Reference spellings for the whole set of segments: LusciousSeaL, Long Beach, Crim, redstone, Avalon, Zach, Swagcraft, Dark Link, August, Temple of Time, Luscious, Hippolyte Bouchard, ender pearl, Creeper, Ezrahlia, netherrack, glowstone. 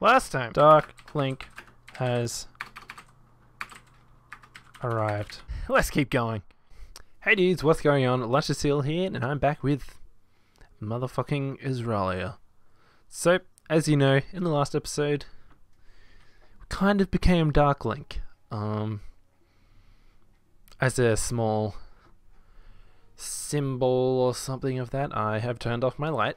last time. Dark Link has arrived. Let's keep going. Hey dudes, what's going on? LusciousSeaL here, and I'm back with motherfucking Ezrahlia. So, as you know, in the last episode, we kind of became Dark Link. As a small symbol or something of that, I have turned off my light.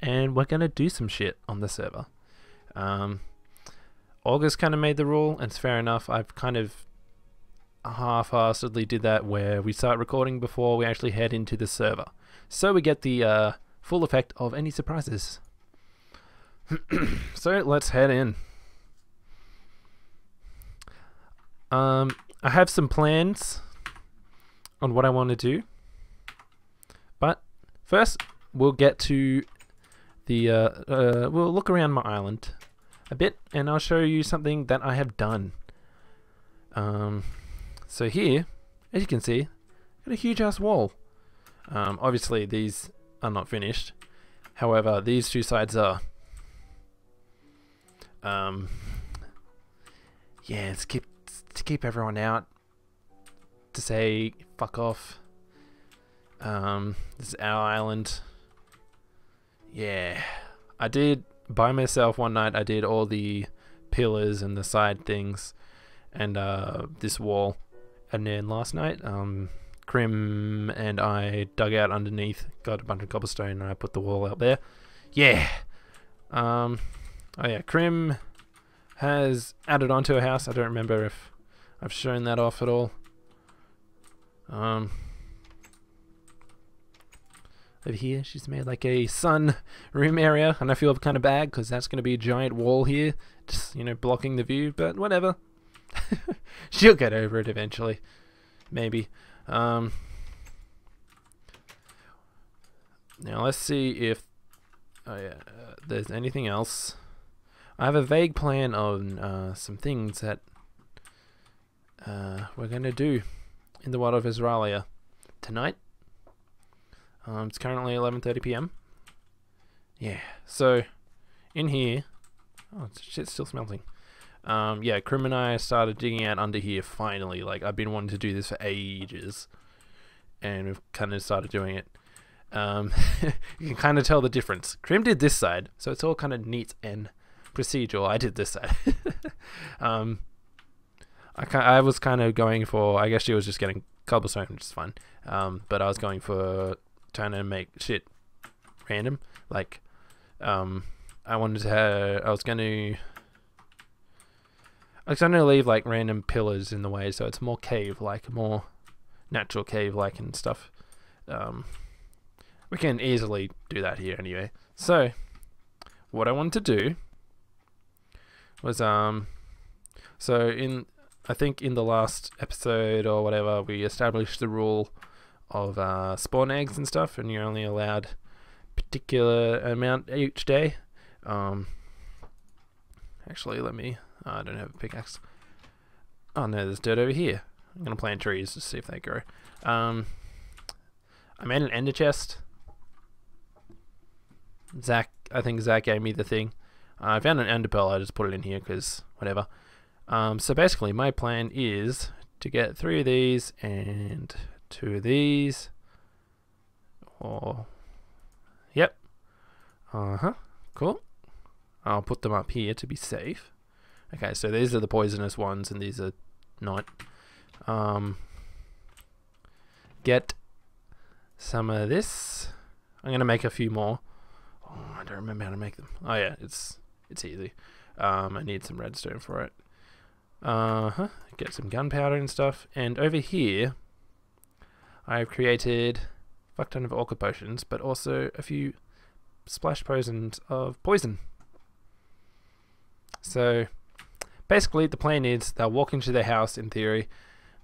And we're gonna do some shit on the server. August kind of made the rule, and it's fair enough. I've kind of half-heartedly did that, where we start recording before we actually head into the server, so we get the full effect of any surprises. So let's head in. I have some plans on what I want to do, but first we'll get to the we'll look around my island a bit, and I'll show you something that I have done. So here, as you can see, I've got a huge ass wall. Obviously these are not finished, however these two sides are. Yeah, it's to keep everyone out, to say fuck off. This is our island. Yeah, I did by myself one night. I did all the pillars and the side things and this wall. And then last night, Crim and I dug out underneath, got a bunch of cobblestone, and I put the wall out there. Yeah. Oh yeah, Crim has added onto her house. I don't remember if I've shown that off at all. Over here, she's made like a sun room area, and I feel kind of bad because that's going to be a giant wall here, just, you know, blocking the view. But whatever. She'll get over it eventually, maybe. Now let's see if there's anything else. I have a vague plan on some things that we're gonna do in the world of Ezrahlia tonight. It's currently 11:30 p.m. Yeah, so in here, oh shit, still smelting. Yeah, Crim and I started digging out under here finally. Like, I've been wanting to do this for ages, and we've kind of started doing it. You can kind of tell the difference. Crim did this side, so it's all kind of neat and procedural. I did this side. I was kind of going for, I guess she was just getting cobblestone, which is fun. But I was going for trying to make shit random. Like, I wanted to have, I'm gonna leave like random pillars in the way, so it's more cave-like, more natural cave-like and stuff. We can easily do that here anyway. So, what I wanted to do was, so I think in the last episode or whatever, we established the rule of spawn eggs and stuff, and you're only allowed a particular amount each day. Actually, let me. Oh, I don't have a pickaxe. Oh no, there's dirt over here. I'm gonna plant trees to see if they grow. I made an ender chest. Zach, I think Zach gave me the thing. I found an ender pearl. I just put it in here because whatever. So basically, my plan is to get 3 of these and 2 of these. Or yep. Cool. I'll put them up here to be safe. Okay, so these are the poisonous ones, and these are not. Get some of this. I'm gonna make a few more. Oh, I don't remember how to make them. Oh yeah, it's easy. I need some redstone for it. Get some gunpowder and stuff. And over here, I've created a fuck ton of orchid potions, but also a few splash potions of poison. So basically, the plan is they'll walk into their house in theory.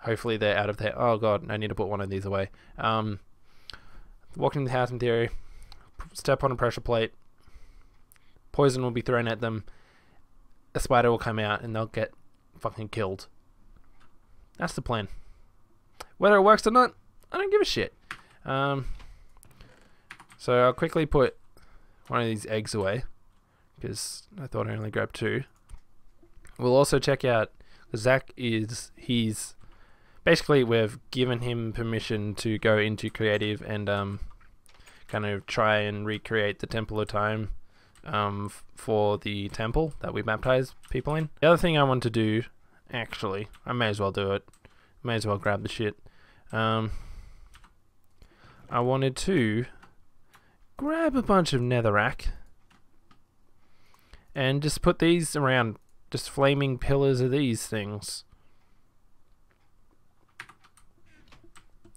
Hopefully, they're out of there. Oh god, I need to put one of these away. Walk into the house in theory, step on a pressure plate, poison will be thrown at them, a spider will come out, and they'll get fucking killed. That's the plan. Whether it works or not, I don't give a shit. So I'll quickly put one of these eggs away, because I thought I only grabbed two. We'll also check out Zach. He's basically, we've given him permission to go into creative and kind of try and recreate the Temple of Time for the temple that we baptize people in. The other thing I want to do, actually, I may as well do it. May as well grab the shit. I wanted to grab a bunch of netherrack and just put these around, just flaming pillars of these things.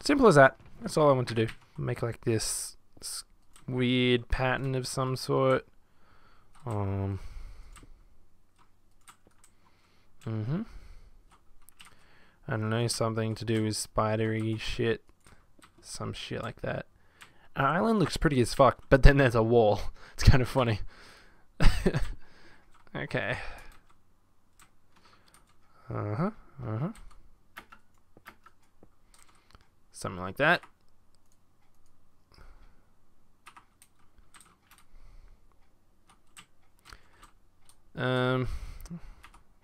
Simple as that. That's all I want to do. Make like this weird pattern of some sort. I don't know, something to do with spidery shit. Some shit like that. Our island looks pretty as fuck, but then there's a wall. It's kind of funny. Okay. Something like that.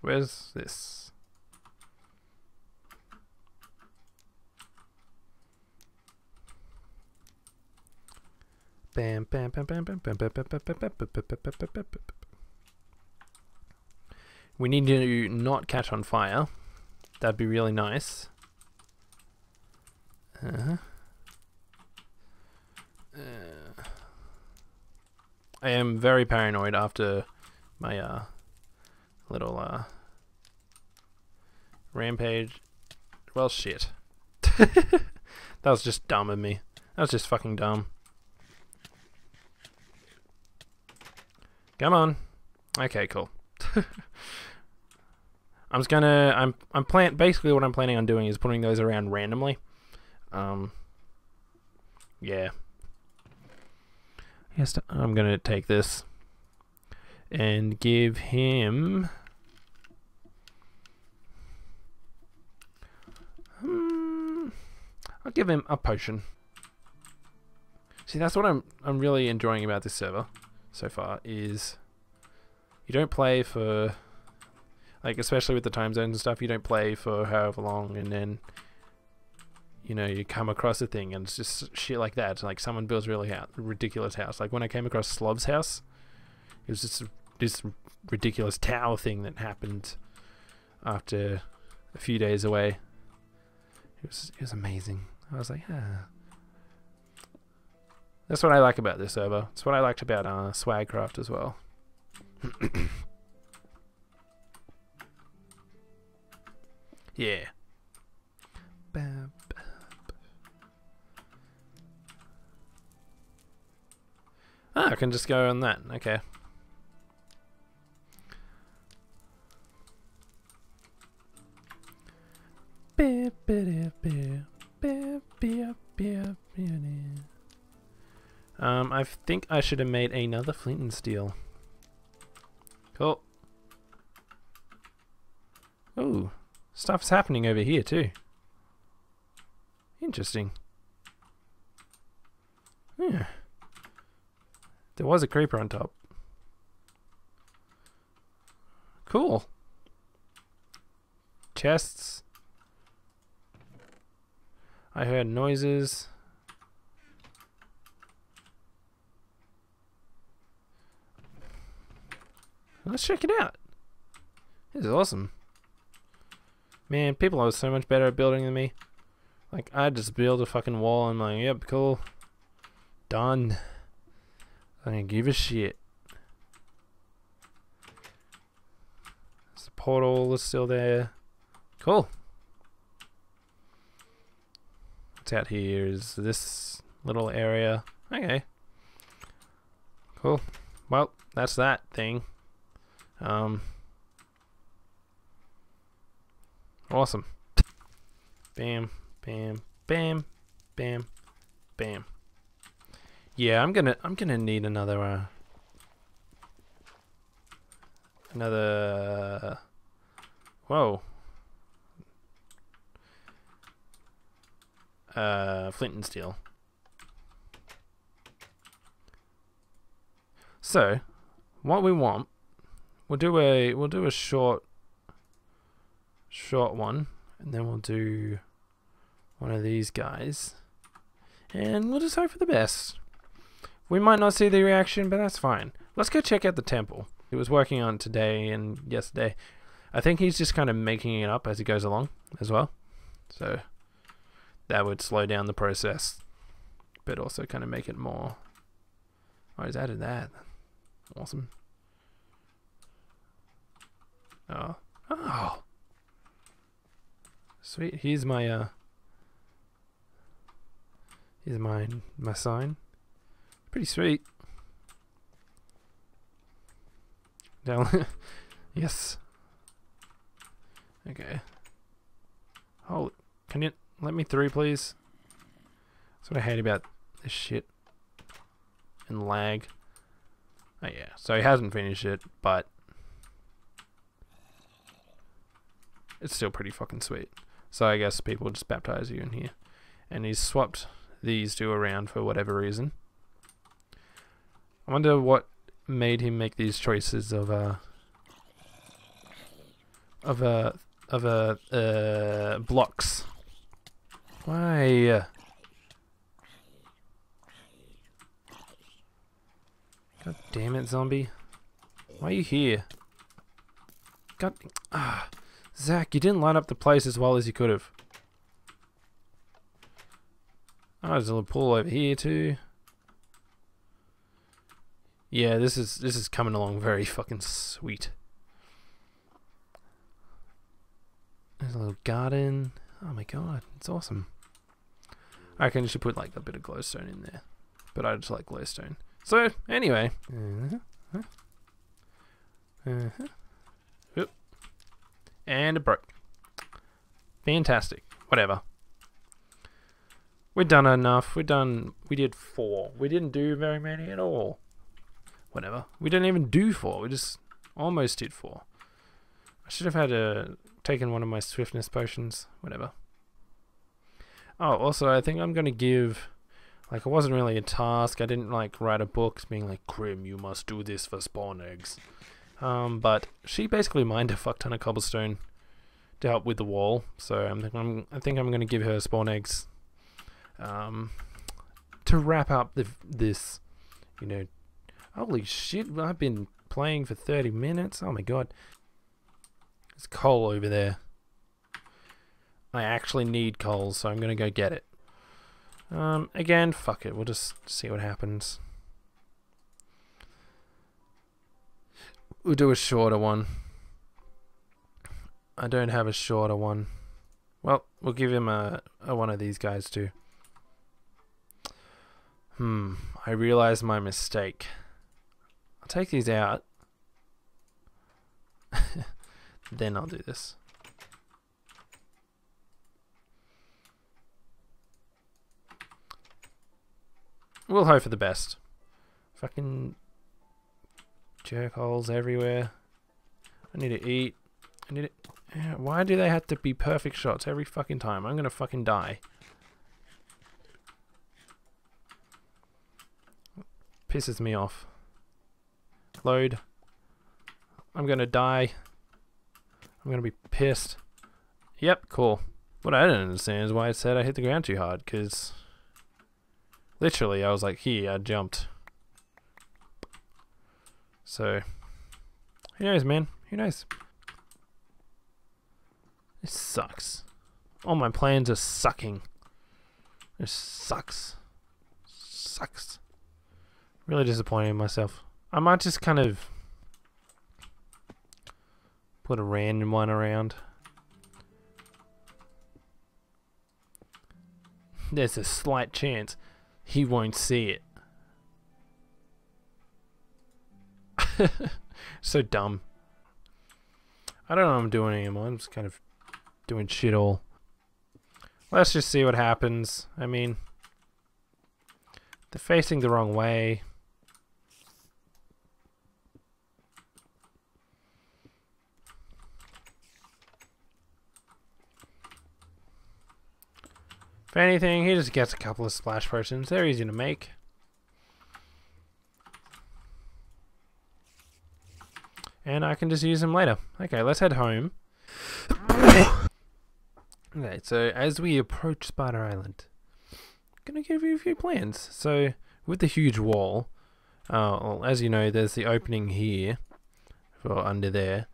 Where's this? Bam, bam, bam, bam, bam, bam, bam, bam, bam, bam, bam, bam, bam, bam, bam, bam. We need to not catch on fire. That'd be really nice. I am very paranoid after my little rampage. Well, shit. That was just dumb of me. That was just fucking dumb. Come on. Okay, cool. I'm just gonna. Basically, what I'm planning on doing is putting those around randomly. Yeah. Yes, I'm gonna take this and give him. I'll give him a potion. See, that's what I'm really enjoying about this server so far is you don't play for, like, especially with the time zones and stuff, you don't play for however long, and then, you know, you come across a thing and it's just shit like that. Like, someone builds a really ridiculous house. Like, when I came across Slob's house, it was just this ridiculous tower thing that happened after a few days away. It was amazing. I was like, ah. That's what I like about this server. It's what I liked about Swagcraft as well. Yeah. Ah, I can just go on that. Okay. I think I should have made another flint and steel. Cool. Ooh, stuff's happening over here too. Interesting. Yeah. There was a creeper on top. Cool. Chests. I heard noises. Let's check it out. This is awesome. Man, people are so much better at building than me. Like, I just build a fucking wall and I'm like, yep, cool. Done. I don't give a shit. The portal is still there. Cool. What's out here is this little area. Okay. Cool. Well, that's that thing. Awesome. Bam, bam, bam, bam, bam. Yeah, I'm gonna need another whoa. Flint and steel. So, what we want, we'll do a short one, and then we'll do one of these guys, and we'll just hope for the best. We might not see the reaction, but that's fine. Let's go check out the temple. He was working on today and yesterday. I think he's just kind of making it up as he goes along as well. So that would slow down the process, but also kind of make it more... Oh, he's added that. Awesome. Oh. Oh! Sweet. Here's my, Here's my sign. Pretty sweet. Down. Yes. Okay. Holy... Can you let me through, please? That's what I hate about this shit. And lag. Oh yeah, so he hasn't finished it, but it's still pretty fucking sweet. So I guess people just baptize you in here. And he's swapped these two around for whatever reason. I wonder what made him make these choices of blocks. Why? God damn it, zombie. Why are you here? God. Ah. Zach, you didn't line up the place as well as you could have. Oh, there's a little pool over here too. Yeah, this is coming along very fucking sweet. There's a little garden. Oh my god, it's awesome. I reckon you should put like a bit of glowstone in there. But I just like glowstone. So, anyway. Oop. And it broke. Fantastic. Whatever. We've done enough. We did 4. We didn't do very many at all. Whatever. We didn't even do 4. We just almost did 4. I should have had taken one of my swiftness potions. Whatever. Oh, also, I think I'm going to give... Like, it wasn't really a task. I didn't, like, write a book being like, Crim, you must do this for spawn eggs. But she basically mined a fuck ton of cobblestone to help with the wall. So I think I'm going to give her spawn eggs to wrap up this, you know... Holy shit, I've been playing for 30 minutes. Oh my god. There's coal over there. I actually need coal, so I'm going to go get it. Again, fuck it. We'll just see what happens. We'll do a shorter one. I don't have a shorter one. Well, we'll give him a one of these guys too. I realized my mistake. I'll take these out. Then I'll do this. We'll hope for the best. Fucking jerk holes everywhere. I need to eat. I need it. Why do they have to be perfect shots every fucking time? I'm gonna fucking die. Pisses me off. Load. I'm gonna die. I'm gonna be pissed. Yep, cool. What I don't understand is why it said I hit the ground too hard, because... Literally, I was like, here, I jumped. So, who knows, man? Who knows? This sucks. All my plans are sucking. This sucks. Sucks. Really disappointed in myself. I might just kind of put a random one around. There's a slight chance he won't see it. So dumb. I don't know what I'm doing anymore. I'm just kind of doing shit all. Let's just see what happens. I mean, they're facing the wrong way. If anything, he just gets a couple of splash potions. They're easy to make. and I can just use them later. Okay, let's head home. Okay, so as we approach Spider Island, I'm going to give you a few plans. So with the huge wall, well, as you know, there's the opening here, or under there.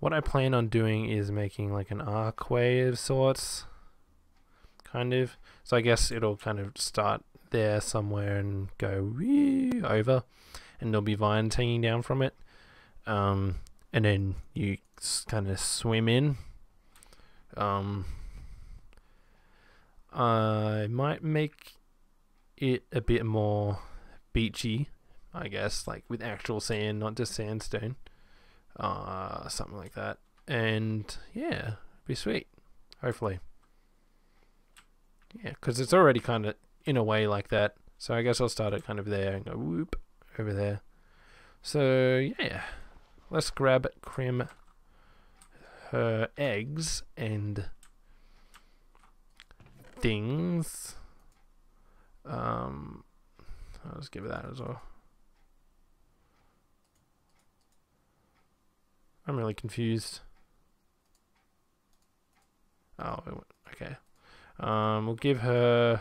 What I plan on doing is making like an archway of sorts, kind of. So I guess it'll kind of start there somewhere and go over, and there'll be vines hanging down from it, and then you kind of swim in. I might make it a bit more beachy, I guess, like with actual sand, not just sandstone, something like that. And yeah, it'd be sweet, hopefully. Yeah, because it's already kind of in a way like that, so I guess I'll start it kind of there and go whoop over there. So yeah, let's grab Crim her eggs and things. I'll just give it that as well. I'm really confused. Oh, okay. We'll give her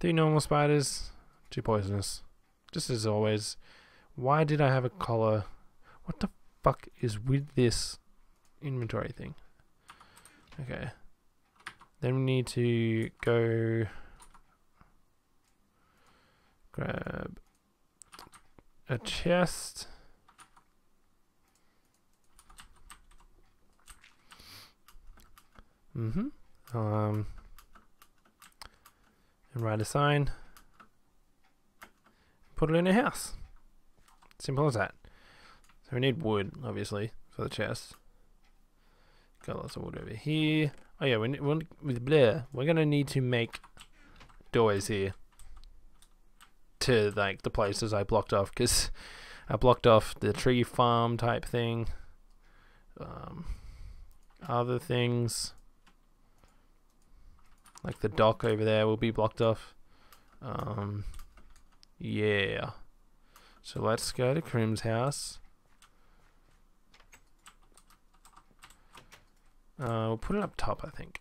3 normal spiders, 2 poisonous. Just as always. Why did I have a collar? What the fuck is with this inventory thing? Okay. Then we need to go grab a chest. And write a sign. Put it in a house. Simple as that. So we need wood, obviously, for the chest. Got lots of wood over here. Oh yeah, we're gonna need to make doors here to like the places I blocked off, because I blocked off the tree farm type thing. Other things like the dock over there will be blocked off. Yeah. So let's go to Crim's house. We'll put it up top, I think.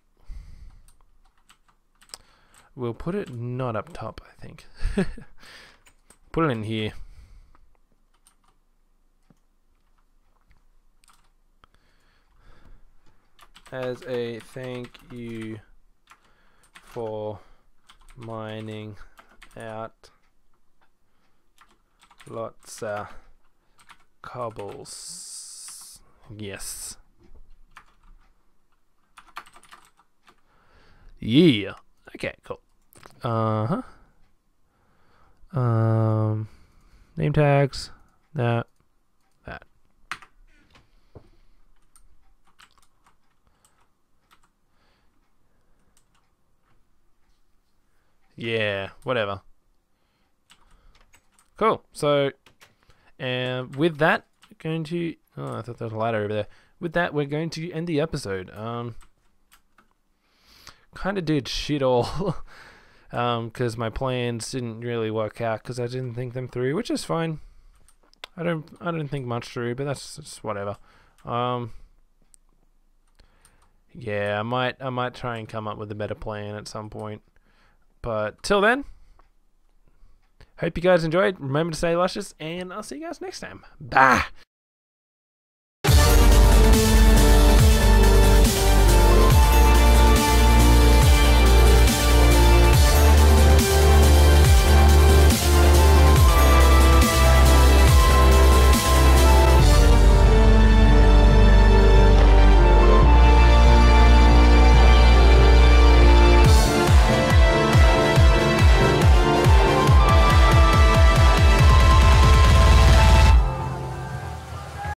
We'll put it not up top, I think. Put it in here. As a thank you for mining out lots of cobbles. Yes. Yeah. Okay, cool. Name tags. That. Yeah, whatever. Cool. So, with that, going to... Oh, I thought there was a ladder over there. With that, we're going to end the episode. Kind of did shit all. Because my plans didn't really work out because I didn't think them through, which is fine. I don't think much through, but that's just whatever. Yeah, I might try and come up with a better plan at some point. But till then, hope you guys enjoyed. Remember to stay luscious, and I'll see you guys next time. Bye!